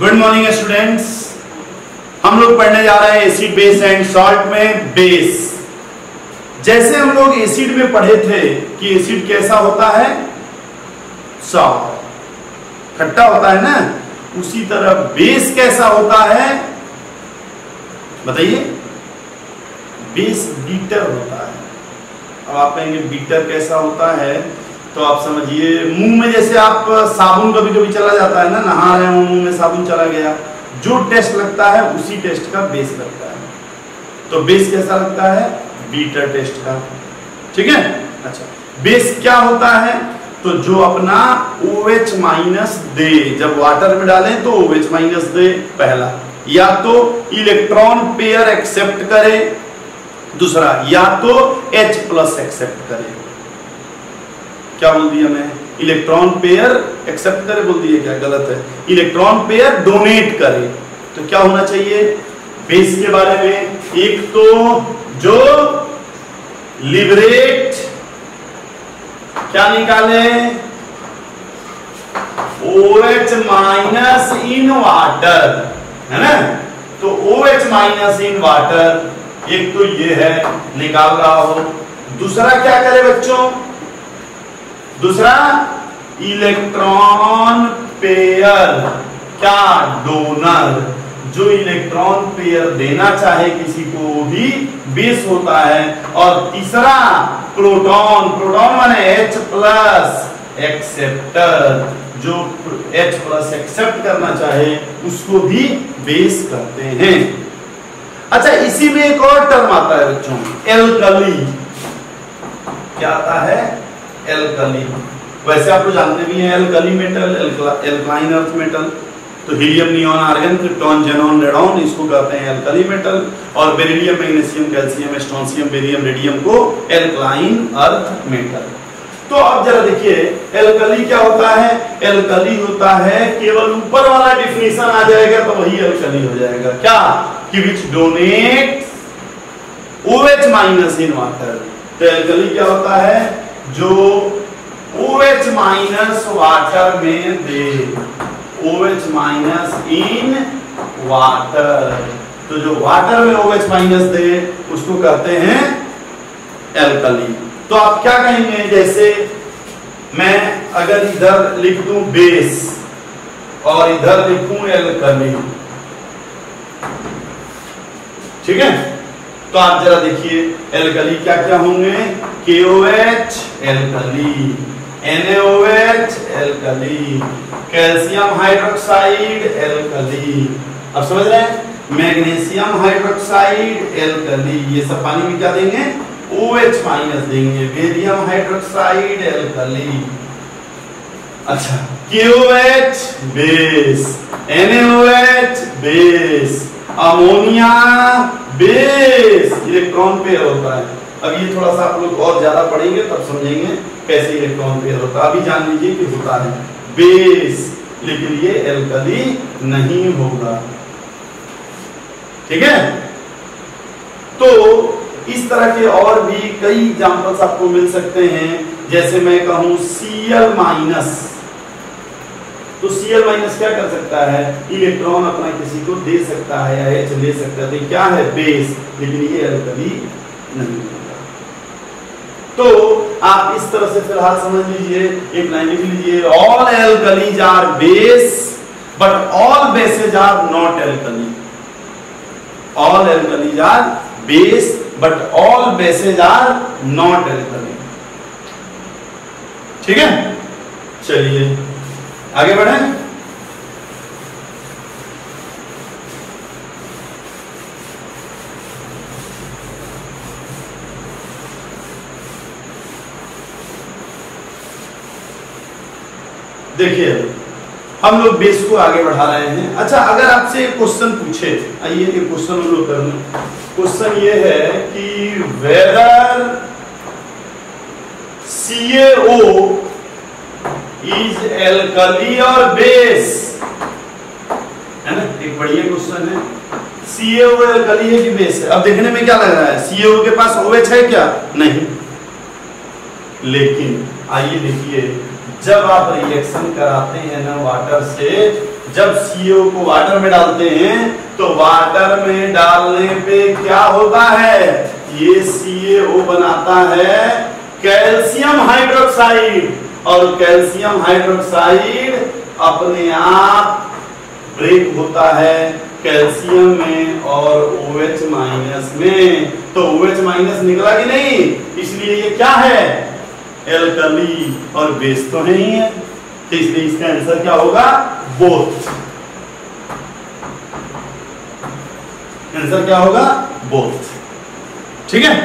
Good morning students. हम लोग पढ़ने जा रहे हैं एसिड बेस एंड सॉल्ट में बेस। जैसे हम लोग एसिड में पढ़े थे कि एसिड कैसा होता है, सॉल्ट खट्टा होता है ना, उसी तरह बेस कैसा होता है बताइए। बेस बीटर होता है। अब आप कहेंगे बीटर कैसा होता है, तो आप समझिए मुंह में जैसे आप साबुन कभी कभी चला जाता है ना, नहा रहे हो मुंह में साबुन चला गया, जो टेस्ट लगता है उसी टेस्ट का बेस लगता है। तो बेस कैसा लगता है, बीटर टेस्ट का, ठीक है। अच्छा, बेस क्या होता है, तो जो अपना OH माइनस दे, जब वाटर में डालें तो OH माइनस दे पहला, या तो इलेक्ट्रॉन पेयर एक्सेप्ट करे दूसरा, या तो H प्लस एक्सेप्ट करे। क्या बोल दिया मैं, इलेक्ट्रॉन पेयर एक्सेप्ट करे बोल दिया, क्या गलत है, इलेक्ट्रॉन पेयर डोनेट करे। तो क्या होना चाहिए बेस के बारे में, एक तो जो लिबरेट क्या निकाले OH माइनस इन वाटर है ना, तो OH माइनस इन वाटर एक तो ये है निकाल रहा हो, दूसरा क्या करे बच्चों, दूसरा इलेक्ट्रॉन पेयर क्या डोनर, जो इलेक्ट्रॉन पेयर देना चाहे किसी को भी बेस होता है। और तीसरा प्रोटॉन, प्रोटॉन माने H प्लस एक्सेप्टर, जो H प्लस एक्सेप्ट करना चाहे उसको भी बेस करते हैं। अच्छा, इसी में एक और टर्म आता है बच्चों, एल्कली। क्या आता है, एल्कली। वैसे आप लोग जानते भी हैं alkali metal, alkaline earth metal, तो helium neon argon, krypton xenon radon, इसको कहते हैं एल्कली मेटल। और beryllium magnesium calcium strontium barium radium को एल्कलाइन अर्थ मेटल। तो अब जरा देखिए एल्कली क्या होता है। एल्कली होता है, केवल ऊपर वाला डेफिनेशन आ जाएगा तो वही एल्कली हो जाएगा, क्या कि which donates OH minus in water. तो एल्कली क्या होता है, जो OH माइनस वाटर में दे, OH माइनस इन वाटर, तो जो वाटर में OH माइनस दे उसको कहते हैं एल्कली। तो आप क्या कहेंगे, जैसे मैं अगर इधर लिख दूं बेस और इधर लिखूं एल्कली, ठीक है। तो आप जरा देखिए एल्कली क्या क्या होंगे, KOH alkali, NaOH alkali, calcium hydroxide alkali, अब समझ रहे हैं, मैग्नीशियम हाइड्रोक्साइड एल्कली, ये सब पानी में क्या देंगे OH माइनस देंगे, बेरियम हाइड्रोक्साइड एल्कली। अच्छा, KOH base, NaOH base, ammonia base, electron pair होता है। अब ये थोड़ा सा आप लोग और ज्यादा पढ़ेंगे तब समझेंगे कैसे इलेक्ट्रॉन पेयर होता है, अभी जान लीजिए कि होता है बेस, लेकिन ये एल्कली नहीं होगा, ठीक है। तो इस तरह के और भी कई एग्जाम्पल्स आपको मिल सकते हैं। जैसे मैं कहूं Cl माइनस, तो Cl माइनस क्या कर सकता है, इलेक्ट्रॉन अपना किसी को दे सकता है या H ले सकता है, तो क्या है बेस, लेकिन ये एल्कली नहीं होगा। तो आप इस तरह से फिलहाल समझ लीजिए, एक लाइन लिख लीजिए, all alkalis are base but all bases are not alkali, all alkalis are base but all bases are not alkali, ठीक है। चलिए आगे बढ़े। देखिए हम लोग बेस को आगे बढ़ा रहे हैं। अच्छा, अगर आपसे एक क्वेश्चन पूछे, आइए एक क्वेश्चन हम लोग कर लें। क्वेश्चन ये है कि वेदर CaO एल्कली और बेस है ना, एक बढ़िया क्वेश्चन है। CaO एल्कली है कि बेस है। अब देखने में क्या लग रहा है, CaO के पास OH है क्या, नहीं, लेकिन आइए देखिए जब आप रिएक्शन कराते हैं ना वाटर से, जब CO को वाटर में डालते हैं तो वाटर में डालने पे क्या होता है, ये CaO बनाता है कैल्शियम हाइड्रोक्साइड, और कैल्शियम हाइड्रोक्साइड अपने आप ब्रेक होता है कैल्शियम में और OH माइनस में, तो OH माइनस निकला कि नहीं, इसलिए ये क्या है एल्कली और बेस तो नहीं है, इसलिए इसका आंसर क्या होगा बोथ। आंसर क्या होगा बोथ। ठीक है,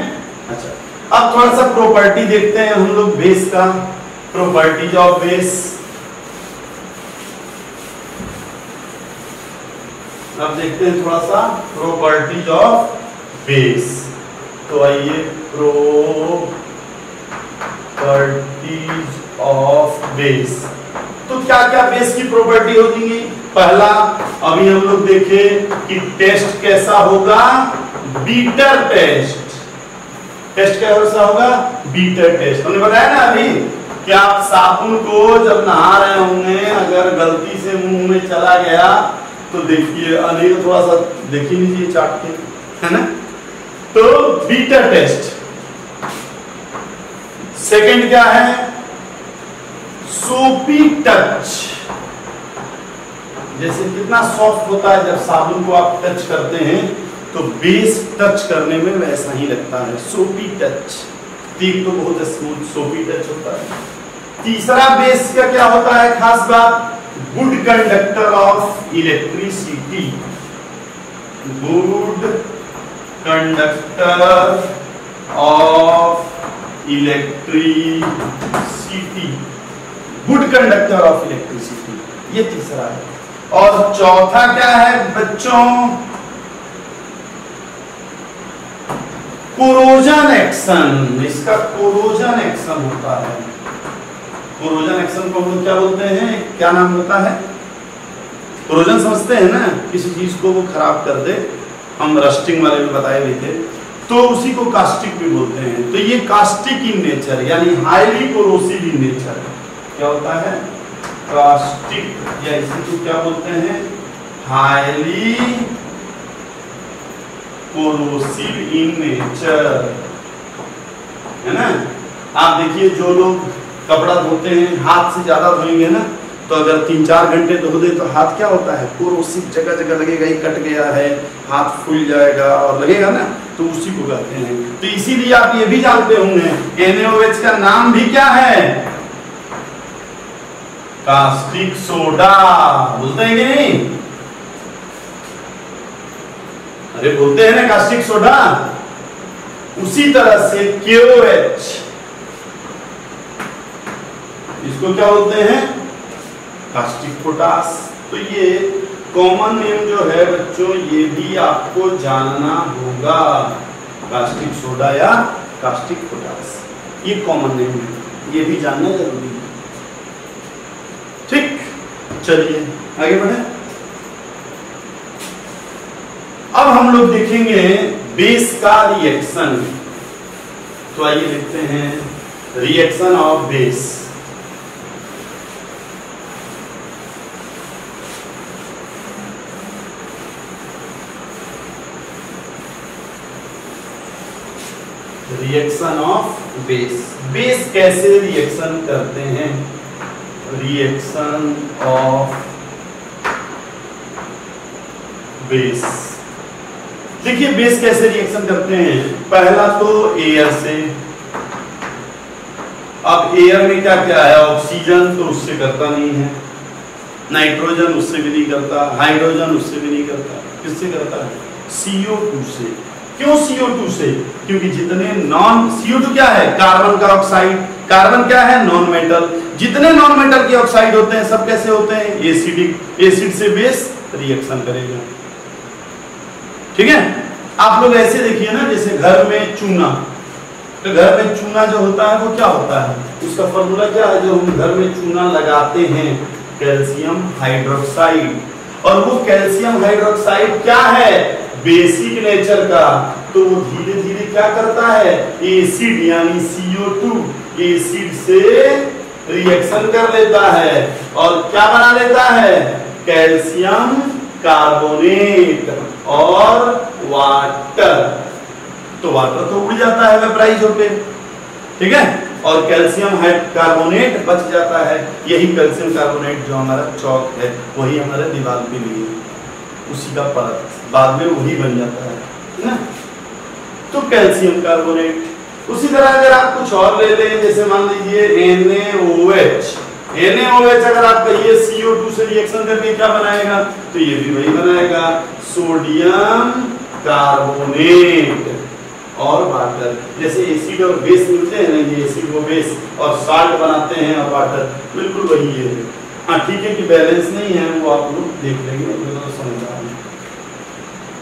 अच्छा अब थोड़ा सा प्रॉपर्टी देखते हैं हम लोग बेस का, प्रॉपर्टीज ऑफ बेस। अब देखते हैं थोड़ा सा प्रॉपर्टीज ऑफ बेस, तो आइए प्रॉपर्टीज ऑफ बेस। तो क्या क्या बेस की प्रॉपर्टी होगी, पहला अभी हम लोग देखे कि टेस्ट कैसा होगा, बीटर टेस्ट। टेस्ट कैसा होगा, बीटर टेस्ट। हमने बताया ना अभी कि आप साबुन को जब नहा रहे होंगे अगर गलती से मुंह में चला गया तो देखिए, अनिल थोड़ा सा देख लीजिए चाट के, है ना। तो बीटर टेस्ट। सेकंड क्या है, सोपी टच, जैसे कितना सॉफ्ट होता है जब साबुन को आप टच करते हैं तो बेस टच करने में वैसा ही लगता है, सोपी टच। तीन तो बहुत स्मूथ सोपी टच होता है। तीसरा बेस का क्या होता है खास बात, good conductor of electricity, good conductor of electricity, good conductor of electricity, ये तीसरा है। और चौथा क्या है बच्चों, कोरोजन एक्शन, इसका कोरोजन एक्शन होता है। कोरोजन एक्शन को हम लोग क्या बोलते हैं, क्या नाम होता है, कोरोजन समझते हैं ना, किसी चीज को वो खराब कर दे, हम रस्टिंग वाले में बताए हुए थे, तो उसी को कास्टिक भी बोलते हैं। तो ये कास्टिक इन नेचर यानी हाईली कोरोसिव इन नेचर, क्या होता है कास्टिक, या इसी को क्या बोलते हैं हाईली कोरोसिव इन नेचर, है ना। आप देखिए जो लोग कपड़ा धोते हैं हाथ से ज्यादा धोएंगे ना, तो अगर 3-4 घंटे धो दे तो हाथ क्या होता है कोरोसिव, जगह जगह लगेगा ये कट गया है, हाथ फूल जाएगा और लगेगा ना, तो उसी को कहते हैं। तो इसीलिए आप ये भी जानते होंगे NaOH का नाम भी क्या है, कास्टिक सोडा बोलते हैं कि नहीं, अरे बोलते हैं ना कास्टिक सोडा। उसी तरह से KOH, इसको क्या बोलते हैं कास्टिक पोटास। तो ये कॉमन नेम जो है बच्चों ये भी आपको जानना होगा, कास्टिक सोडा या कास्टिक पोटास, ये कॉमन नेम है, ये भी जानना जरूरी है। ठीक, चलिए आगे बढ़े। अब हम लोग देखेंगे बेस का रिएक्शन, तो आइए देखते हैं reaction of base. Reaction of base, base कैसे रिएक्शन करते हैं, रिएक्शन ऑफ बेस। देखिए बेस कैसे रिएक्शन करते हैं, पहला तो एयर से, अब एयर में क्या क्या है, ऑक्सीजन तो उससे करता नहीं है, नाइट्रोजन उससे भी नहीं करता, हाइड्रोजन उससे भी नहीं करता, किससे करता है CO2 से। क्यों CO2 से, क्योंकि जितने नॉन, CO2 क्या है कार्बन का ऑक्साइड, कार्बन क्या है नॉन मेटल, जितने नॉन मेटल के ऑक्साइड होते हैं सब कैसे होते हैं एसिडिक, एसिड से बेस रिएक्शन करेगा। ठीक है, आप लोग ऐसे देखिए ना जैसे घर में चूना, तो घर में चूना जो होता है वो क्या होता है, उसका फॉर्मूला क्या है, जो हम घर में चूना लगाते हैं कैल्शियम हाइड्रोक्साइड, और वो कैल्शियम हाइड्रोक्साइड क्या है बेसिक नेचर का, तो वो धीरे धीरे क्या करता है एसिड यानी CO2 एसिड से रिएक्शन कर लेता है और क्या बना लेता है, कैल्शियम कार्बोनेट और वाटर। तो वाटर तो उड़ जाता है वेपराइज होके, ठीक है, और कैल्शियम कार्बोनेट बच जाता है। यही कैल्शियम कार्बोनेट जो हमारा चौक है वही हमारे दीवार पे लिए उसी का परत बाद में वही बन जाता है ना, तो कैल्शियम कार्बोनेट। उसी तरह अगर आप कुछ और ले लें, जैसे मान लीजिए NaOH, अगर आप कहिए CO2 से रिएक्शन करके क्या बनाएगा, तो ये भी वही बनाएगा, सोडियम कार्बोनेट और वाटर। जैसे एसिड और बेस मिलते हैं ना, ये एसिड और बेस और साल्ट बनाते हैं और वाटर, बिल्कुल वही है। हाँ ठीक है कि बैलेंस नहीं है, वो आप लोग देख लेंगे, तो समझ आ जाएगा।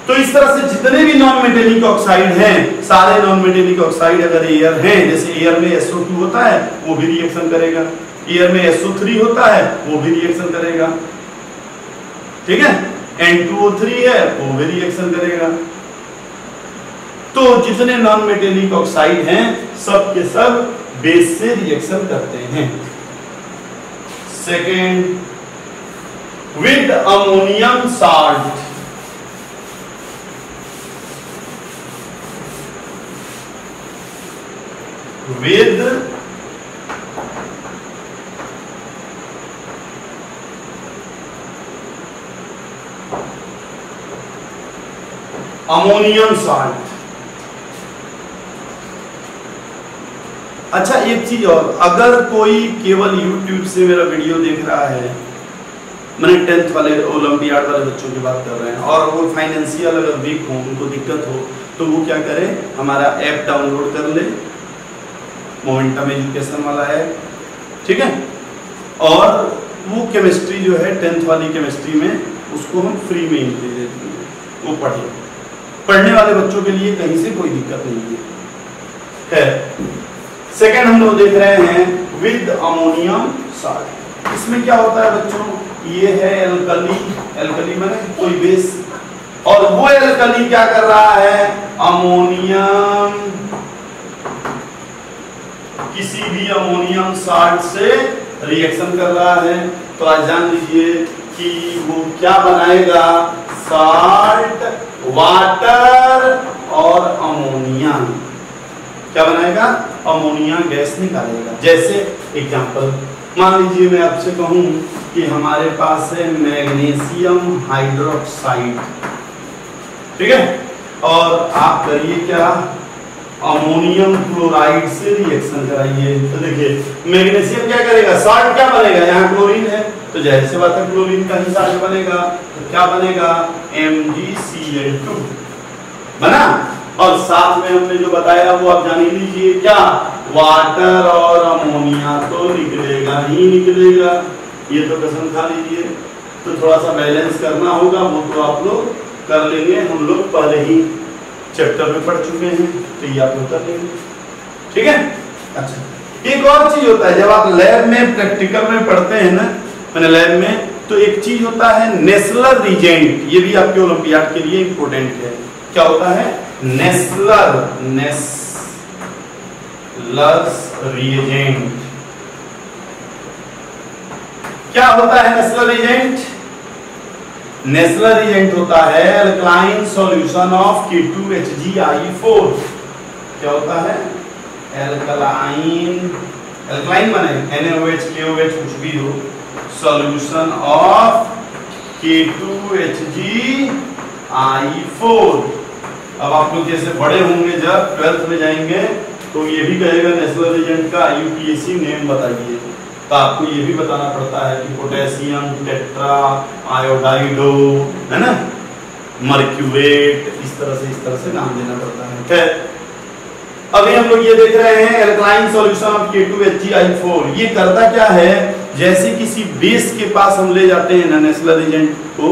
तो इस तरह से जितने भी नॉन मेटेलिक ऑक्साइड हैं, सारे नॉन मेटेलिक ऑक्साइड अगर एयर हैं, जैसे एयर में SO2 होता है वो भी रिएक्शन करेगा, एयर में SO3 होता है वो भी रिएक्शन करेगा, ठीक है, N2O3 है वो भी रिएक्शन करेगा। तो जितने नॉन मेटेलिक ऑक्साइड हैं सब के सब बेस से रिएक्शन करते हैं। Second, with ammonium salt. With ammonium salt. अच्छा एक चीज और, अगर कोई केवल YouTube से मेरा वीडियो देख रहा है, मैंने 10th वाले ओलंपियाड वाले बच्चों की बात कर रहे हैं, और वो फाइनेंशियल अगर वीक हो, उनको दिक्कत हो, तो वो क्या करे, हमारा ऐप डाउनलोड कर ले, मोमेंटम एजुकेशन वाला ऐप, ठीक है, और वो केमिस्ट्री जो है 10th वाली केमिस्ट्री में उसको हम फ्री में ही दे देते हैं, वो पढ़े। पढ़ने वाले बच्चों के लिए कहीं से कोई दिक्कत नहीं है। सेकेंड हम लोग देख रहे हैं विद अमोनियम साल्ट। इसमें क्या होता है बच्चों, ये है एल्कली, एल्कली माने कोई बेस, और वो एल्कली क्या कर रहा है, अमोनियम, किसी भी अमोनियम साल्ट से रिएक्शन कर रहा है। तो आज जान लीजिए कि वो क्या बनाएगा, साल्ट, वाटर और अमोनिया, क्या बनाएगा, अमोनिया गैस निकालेगा। जैसे एग्जांपल मान लीजिए मैं आपसे कहूं कि हमारे पास है मैग्नीशियम हाइड्रोक्साइड, ठीक है, और आप करिए क्या, अमोनियम क्लोराइड से रिएक्शन कराइए। तो देखिए मैग्नीशियम क्या करेगा, साल्ट क्या बनेगा, यहाँ क्लोरीन है तो जाहिर सी बात है क्लोरीन का ही साल्ट बनेगा, तो क्या बनेगा, MgCl2 बना। और साथ में हमने जो बताया वो आप जान लीजिए क्या, वाटर और अमोनिया तो निकलेगा ही निकलेगा, ये तो कसम खा लीजिए। तो थोड़ा सा बैलेंस करना होगा, वो तो आप लोग कर लेंगे, हम लोग पहले ही चैप्टर में पढ़ चुके हैं, तो ये आप लोग कर लेंगे, ठीक है। अच्छा एक और चीज होता है, जब आप लैब में प्रैक्टिकल में पढ़ते हैं ना, मैंने लैब में, तो एक चीज होता है नेस्लर रिजेंट, ये भी आपके ओलंपियाड के लिए इम्पोर्टेंट है। क्या होता है, नेस्लर्स रिएजेंट। क्या होता है नेस्लर रिएजेंट, नेस्लर रिएजेंट होता है एल्कलाइन सॉल्यूशन ऑफ K2HgI4। क्या होता है, एल्कलाइन, एल्कलाइन बने NaOH, KOH कुछ भी हो, सॉल्यूशन ऑफ K2HgI4। अब आप लोग जैसे बड़े होंगे, जब 12th में जाएंगे, तो ये भी कहेगा नेस्लर रिएजेंट का IUPAC नेम बताइए, तो आपको ये भी बताना पड़ता है कि पोटेशियम टेट्रा आयोडाइडो, है ना, मर्क्यूरेट, इस तरह से नाम देना पड़ता है। खैर अभी हम लोग ये देख रहे हैं एल्कलाइन सॉल्यूशन ऑफ K2HgI4। ये करता क्या है, जैसे किसी बेस के पास हम ले जाते हैं ना नेस्लर रिएजेंट को,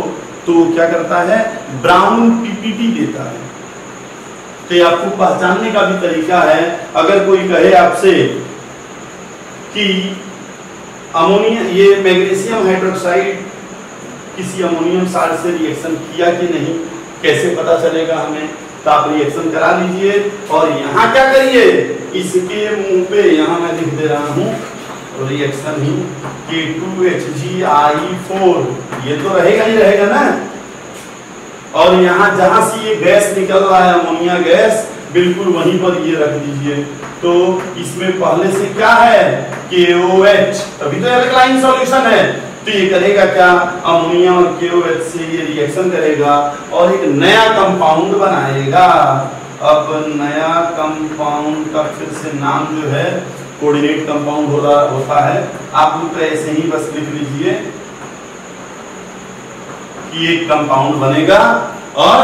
तो क्या करता है, ब्राउन PPT देता है। तो ये आपको पहचानने का भी तरीका है, अगर कोई कहे आपसे कि अमोनिया, ये मैग्नीशियम हाइड्रोक्साइड किसी अमोनियम साल्ट से रिएक्शन किया कि नहीं, कैसे पता चलेगा हमें, तो आप रिएक्शन करा लीजिए। और यहाँ क्या करिए, इसके मुंह पे, यहाँ मैं लिख दे रहा हूँ, तो रिएक्शन ही K2HgRe4 ये तो रहेगा ही रहेगा ना। और यहाँ जहां से ये गैस निकल रहा है अमोनिया गैस, बिल्कुल वहीं पर ये रख दीजिए। तो इसमें पहले से क्या है KOH, तभी तो एल्कलाइन सॉल्यूशन है। तो ये करेगा क्या, अमोनिया और KOH से ये रिएक्शन करेगा और एक नया कंपाउंड बनाएगा। अब नया कंपाउंड का फिर से नाम जो है कोऑर्डिनेट कंपाउंड होता है। आप लोग तो ऐसे ही बस लिख लीजिए कि एक कंपाउंड बनेगा और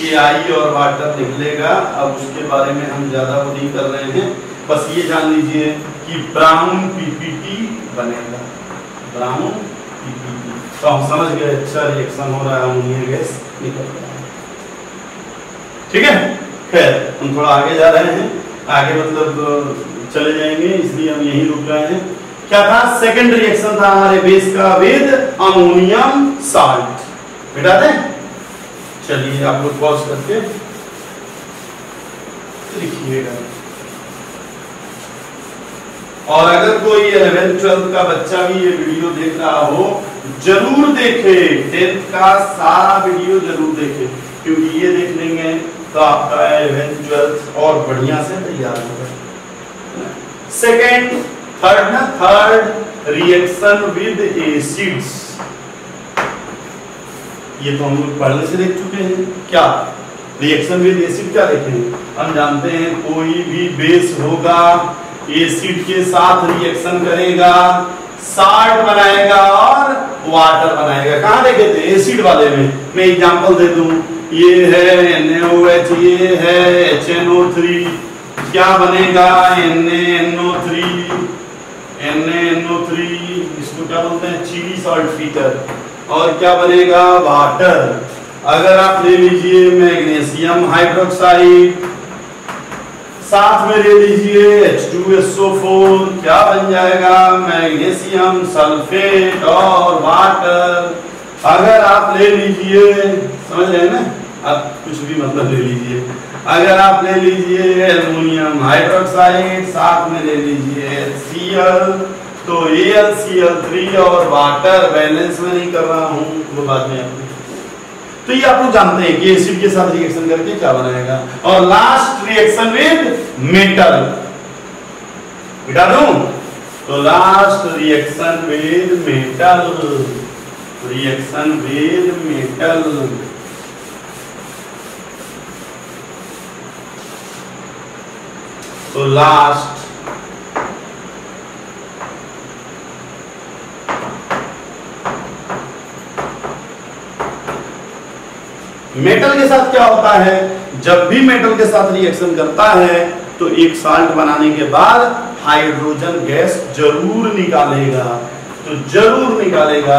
KI और वाटर निकलेगा। अब उसके बारे में हम ज्यादा वो नहीं कर रहे हैं, बस ये जान लीजिए कि ब्राउन PPT बनेगा, ब्राउन PPT। तो हम समझ गए, अच्छा रिएक्शन हो रहा है, अमोनिया गैस निकल रहा है, ठीक है। खैर हम थोड़ा आगे जा रहे हैं, आगे मतलब चले जाएंगे, इसलिए हम यही रुक रहे हैं। क्या था सेकंड रिएक्शन था हमारे बेस का विद अमोनियम साल्ट। मिटा दें, चलिए आप लोग पॉज करके लिखिएगा। और अगर कोई 11th 12th का बच्चा भी ये वीडियो देख रहा हो, जरूर देखे, 10th का सारा वीडियो जरूर देखे, क्योंकि ये देख लेंगे तो आपका 11th 12th और बढ़िया से तैयार होगा। सेकेंड थर्ड ना, थर्ड रिएक्शन विद एसिड्स, ये तो हम लोग पहले से देख चुके हैं। क्या रिएक्शन विद एसिड क्या देखेंगे, हम जानते हैं कोई भी बेस होगा एसिड के साथ रिएक्शन करेगा, साल्ट बनाएगा और वाटर बनाएगा। कहाँ देखे थे, एसिड वाले में। मैं एग्जांपल दे दूं, ये है NaOH, ये है HNO3, क्या बनेगा NaNO3, इसको क्या बोलते हैं चिली सॉल्ट फीटर। और क्या बनेगा वाटर। अगर आप ले लीजिए मैग्नीशियम हाइड्रोक्साइड, साथ में ले लीजिए H2SO4, क्या बन जाएगा मैग्नीशियम सल्फेट और वाटर। अगर आप ले लीजिए, समझ रहे हैं ना, आप कुछ भी मतलब ले लीजिए, अगर आप ले लीजिए एल्युमिनियम हाइड्रोक्साइड, साथ में ले लीजिए HCl, तो HCl3 और वाटर। बैलेंस में नहीं कर रहा हूँ वो बाद में। तो ये आप लोग जानते हैं कि एसिड के साथ रिएक्शन करके क्या बनाएगा। और लास्ट रिएक्शन विद मेटल, बिटा दूं तो last reaction with metal, reaction with metal. तो लास्ट मेटल के साथ क्या होता है, जब भी मेटल के साथ रिएक्शन करता है तो एक साल्ट बनाने के बाद हाइड्रोजन गैस जरूर निकालेगा, तो जरूर निकालेगा।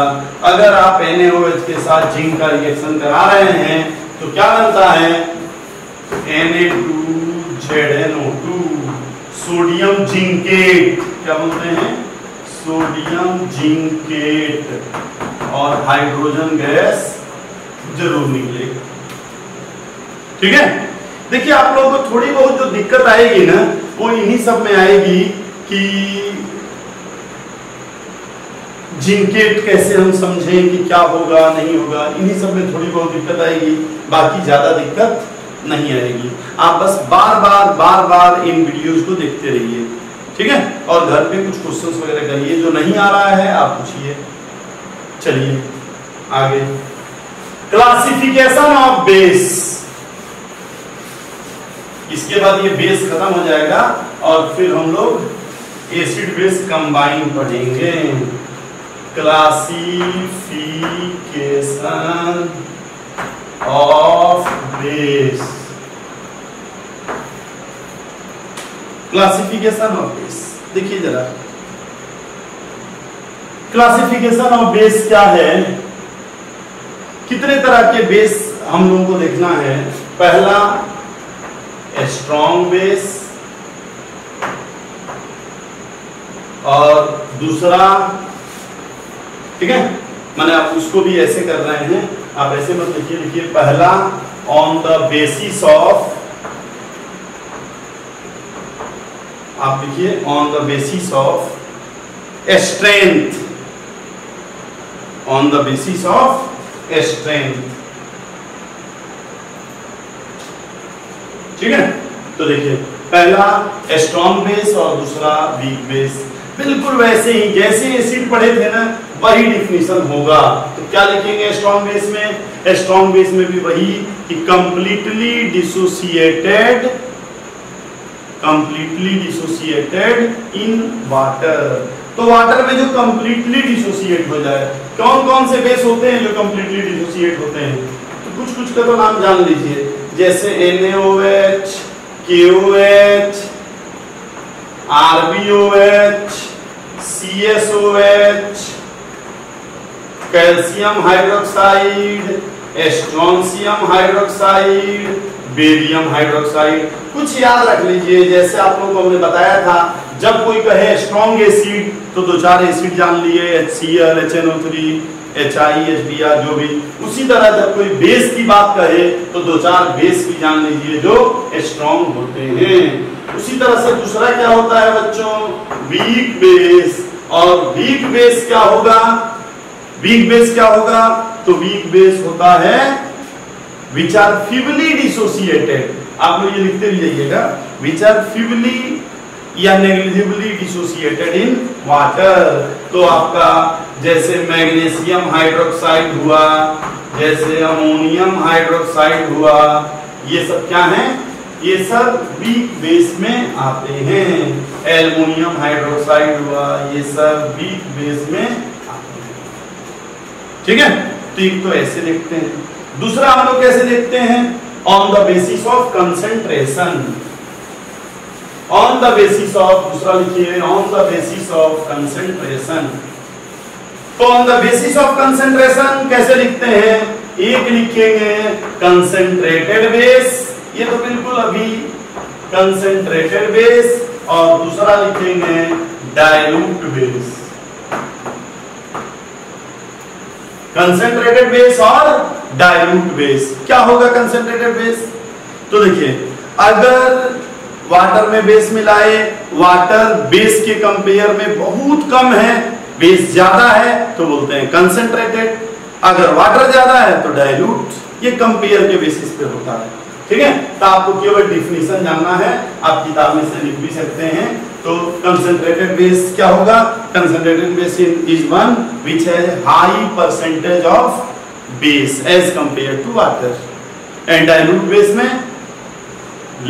अगर आप NaOH के साथ जिंक का रिएक्शन करा रहे हैं तो क्या बनता है Na2ZnO2, सोडियम जिंकेट, क्या बोलते हैं सोडियम जिंकेट, और हाइड्रोजन गैस जरूर निकलेगी, ठीक है। देखिए आप लोगों को थोड़ी बहुत जो दिक्कत आएगी ना वो इन्हीं सब में आएगी कि जिंकेट कैसे हम समझें कि क्या होगा नहीं होगा, इन्हीं सब में थोड़ी बहुत दिक्कत आएगी, बाकी ज्यादा दिक्कत नहीं आएगी। आप बस बार बार इन वीडियोस को देखते रहिए, ठीक है। और घर पे कुछ क्वेश्चंस वगैरह करिए, जो नहीं आ रहा है आप पूछिए। चलिए आगे, क्लासिफिकेशन ऑफ बेस। इसके बाद ये बेस खत्म हो जाएगा और फिर हम लोग एसिड बेस कंबाइन पढ़ेंगे। Classification of base, classification of base. देखिए जरा क्लासिफिकेशन ऑफ बेस क्या है, कितने तरह के बेस हम लोगों को देखना है। पहला स्ट्रॉन्ग बेस, और दूसरा, ठीक है, मैंने आप उसको भी ऐसे कर रहे हैं, आप ऐसे मत लिखिए, लिखिए पहला ऑन द बेसिस ऑफ, आप लिखिए on the basis of a strength, on the basis of a strength। ठीक है, तो देखिए पहला स्ट्रॉन्ग बेस और दूसरा वीक बेस, बिल्कुल वैसे ही जैसे एसिड पढ़े थे ना वही डिफिनेशन होगा। तो क्या लिखेंगे स्ट्रॉन्ग बेस में? स्ट्रॉन्ग बेस में भी वही कि completely dissociated, completely dissociated in water. तो वाटर में जो कंप्लीटली डिसोसिएट हो जाए, कौन कौन से बेस होते हैं जो कंप्लीटली डिसोसिएट होते हैं? तो कुछ कुछ का तो नाम जान लीजिए, जैसे NaOH, KOH, RbOH, CsOH, calcium hydroxide, strontium hydroxide, barium hydroxide. कुछ याद रख लीजिए, जैसे आप लोगों को हमने बताया था जब कोई कहे स्ट्रॉन्ग एसिड तो दो चार एसिड जान लिए, HCl, HNO3, HI, HBr जो भी। उसी तरह जब कोई बेस की बात कहे तो दो चार बेस भी जान लीजिए जो स्ट्रॉन्ग होते हैं। उसी तरह से दूसरा क्या होता है बच्चों? Weak base. और वीक बेस क्या होगा? वीक बेस क्या होगा? तो वीक बेस होता है which are feebly dissociated। आप लोग ये लिखते भी जाइएगा, which are feebly या negligibly dissociated in water। तो आपका जैसे मैग्नीशियम हाइड्रोक्साइड हुआ, जैसे अमोनियम हाइड्रोक्साइड हुआ, ये सब क्या हैं? ये सब weak base में आते हैं। एल्युमिनियम हाइड्रोक्साइड हुआ, ये सब weak base में आते हैं। ठीक है, ठीक। तो ऐसे देखते हैं। दूसरा हम लोग कैसे देखते हैं? On the basis of concentration, on the basis of. दूसरा लिखिए on the basis of concentration. तो on the basis of concentration कैसे लिखते हैं? एक लिखेंगे कंसेंट्रेटेड बेस, ये तो बिल्कुल अभी कंसेंट्रेटेड बेस, और दूसरा लिखेंगे डाइल्यूट बेस। कंसेंट्रेटेड बेस और डाइल्यूट बेस। क्या होगा कंसेंट्रेटेड बेस? तो देखिए अगर वाटर में बेस मिलाए, वाटर बेस के कंपेयर में बहुत कम है, बेस ज्यादा है तो बोलते हैं कंसेंट्रेटेड। अगर वाटर ज्यादा है तो डाइल्यूट। ये कंपेयर के बेसिस पे होता है। ठीक है, तो आपको केवल डिफिनेशन जानना है, आप किताब में से लिख भी सकते हैं। तो कंसेंट्रेटेड बेस क्या होगा? Concentrated base is one which has high percentage of base as compared to water, and dilute base में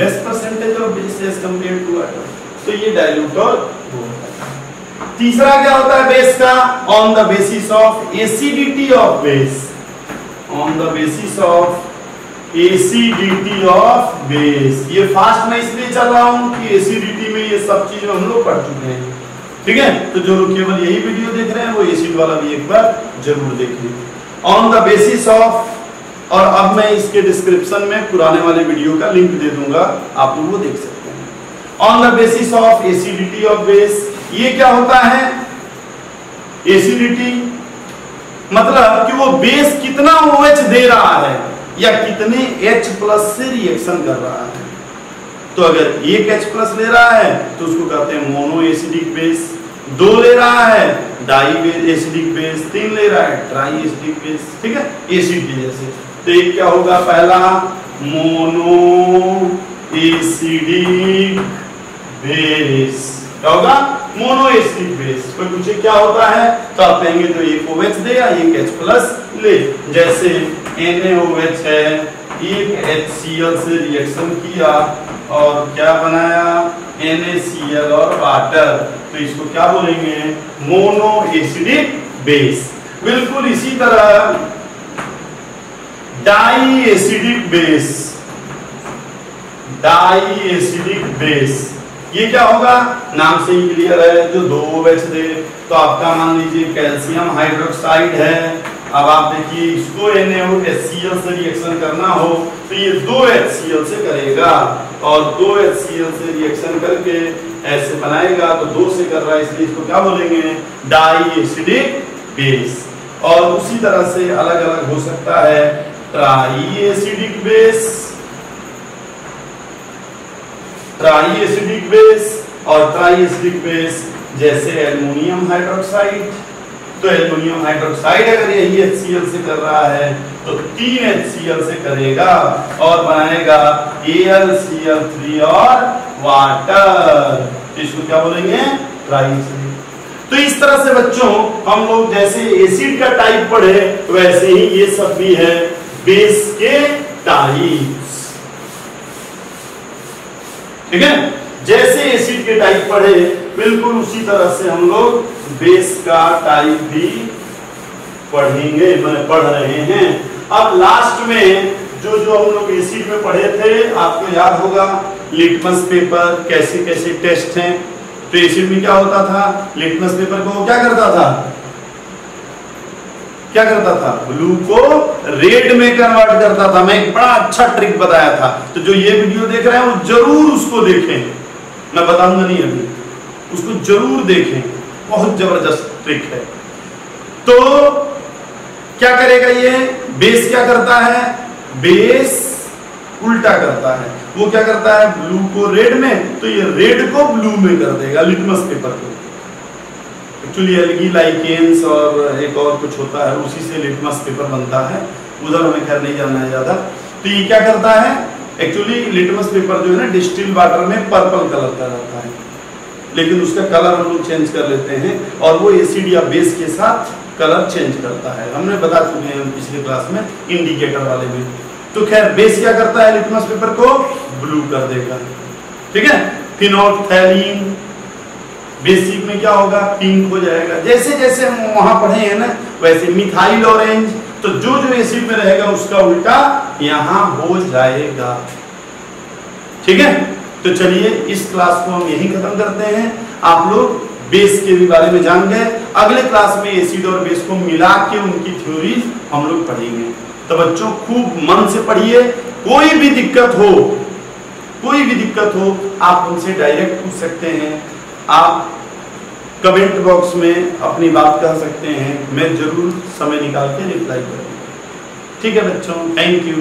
less percentage of base as compared to water। तो ये dilute और वो। तीसरा क्या होता है base का? on the basis of acidity of base, on the basis of acidity of base। ये fast में इसलिए चल रहा हूँ कि acidity में ये सब चीज हम लोग पढ़ चुके हैं। ठीक है, तो जो लोग केवल यही वीडियो देख रहे हैं वो acid वाला भी एक बार जरूर देखिए। ऑन द बेसिस ऑफ, और अब मैं इसके डिस्क्रिप्शन में पुराने वाले वीडियो का लिंक दे दूंगा, आप लोग वो देख सकते हैं। On the basis of acidity of base, ये क्या होता है? एसिडिटी मतलब कि वो बेस कितना OH दे रहा है या कितने H+ से रिएक्शन कर रहा है। तो अगर एक H+ ले रहा है तो उसको कहते हैं मोनो एसिडिक बेस, दो ले रहा है डाई एसिडिक बेस, तीन ले रहा है ट्राई एसिडिक बेस। ठीक है, एसिड की जैसे। तो एक क्या होगा? पहला मोनो एसिडिक बेस। क्या होगा? Mono acidic base. कोई पूछे क्या होता है तो आप कहेंगे तो एक OH दे या एक H+ ले। जैसे NaOH है, एक HCl से रिएक्शन किया और क्या बनाया? NaCl और वाटर। तो इसको क्या बोलेंगे? Mono acidic base. बिल्कुल इसी तरह di acidic base, di acidic base ये क्या होगा? नाम से ही क्लियर है, जो दो OH दे। तो आपका मान लीजिए कैल्शियम हाइड्रोक्साइड है, अब आप देखिए इसको NaOHCl से रिएक्शन करना हो तो ये दो HCl से करेगा, और दो HCl से रिएक्शन करके ऐसे बनाएगा तो दो से कर रहा है, इसलिए इसको क्या बोलेंगे? Di acidic base. और उसी तरह से अलग अलग हो सकता है tri acidic base, tri acidic base. और ट्राई एसिडिक बेस जैसे एल्युमिनियम हाइड्रोक्साइड। तो एल्युमिनियम हाइड्रोक्साइड अगर यही HCl से कर रहा है तो 3 HCl से करेगा और बनाएगा AlCl3 और वाटर। इसको क्या बोलेंगे? ट्राइसल्फेट। तो इस तरह से बच्चों हम लोग जैसे एसिड का टाइप पढ़े वैसे ही ये सब भी है बेस के टाइप्स। ठीक है, जैसे एसिड के टाइप पढ़े बिल्कुल उसी तरह से हम लोग बेस का टाइप भी पढ़ेंगे, पढ़ रहे हैं। अब लास्ट में जो जो हम लोग एसिड में पढ़े थे आपको याद होगा, लिटमस पेपर, कैसे कैसे टेस्ट हैं। तो एसिड में क्या होता था, लिटमस पेपर को क्या करता था ब्लू को रेड में कन्वर्ट करता था। मैं एक बड़ा अच्छा ट्रिक बताया था, तो जो ये वीडियो देख रहे हैं वो जरूर उसको देखें, मैं बताऊंगा नहीं अभी, उसको जरूर देखें, बहुत जबरदस्त ट्रिक है। तो क्या करेगा ये बेस, क्या करता है बेस उल्टा करता है, वो क्या करता है ब्लू को रेड में, तो ये रेड को ब्लू में कर देगा लिटमस पेपर को। एक्चुअली एल्गी लाइकेन्स और एक और कुछ होता है, उसी से लिटमस पेपर बनता है, उधर हमें खैर नहीं जाना है ज़्यादा। तो ये क्या करता है, एक्चुअली लिटमस पेपर जो है ना डिस्टिल वाटर में पर्पल कलर का रहता है, लेकिन उसका कलर हम लोग चेंज कर लेते हैं और वो एसिड या बेस के साथ कलर चेंज करता है। हमने बता चुके हैं पिछले क्लास में इंडिकेटर वाले में। तो खैर बेस क्या करता है, लिटमस पेपर को ब्लू कर देगा। ठीक है, फिनोल्फथैलिन बेसिक में क्या होगा, पिंक हो जाएगा। जैसे जैसे हम वहां पढ़े हैं ना वैसे मिथाइल ऑरेंज, तो जो जो एसिड में रहेगा उसका उल्टा यहां हो जाएगा। ठीक है, तो चलिए इस क्लास को हम यहीं खत्म करते हैं। आप लोग बेस के भी बारे में जान गए, अगले क्लास में एसिड और बेस को मिला के उनकी थ्योरीज हम लोग पढ़ेंगे। तो बच्चों खूब मन से पढ़िए, कोई भी दिक्कत हो आप हमसे डायरेक्ट पूछ सकते हैं, आप कमेंट बॉक्स में अपनी बात कह सकते हैं, मैं जरूर समय निकाल के रिप्लाई करूंगा। ठीक है बच्चों, थैंक यू।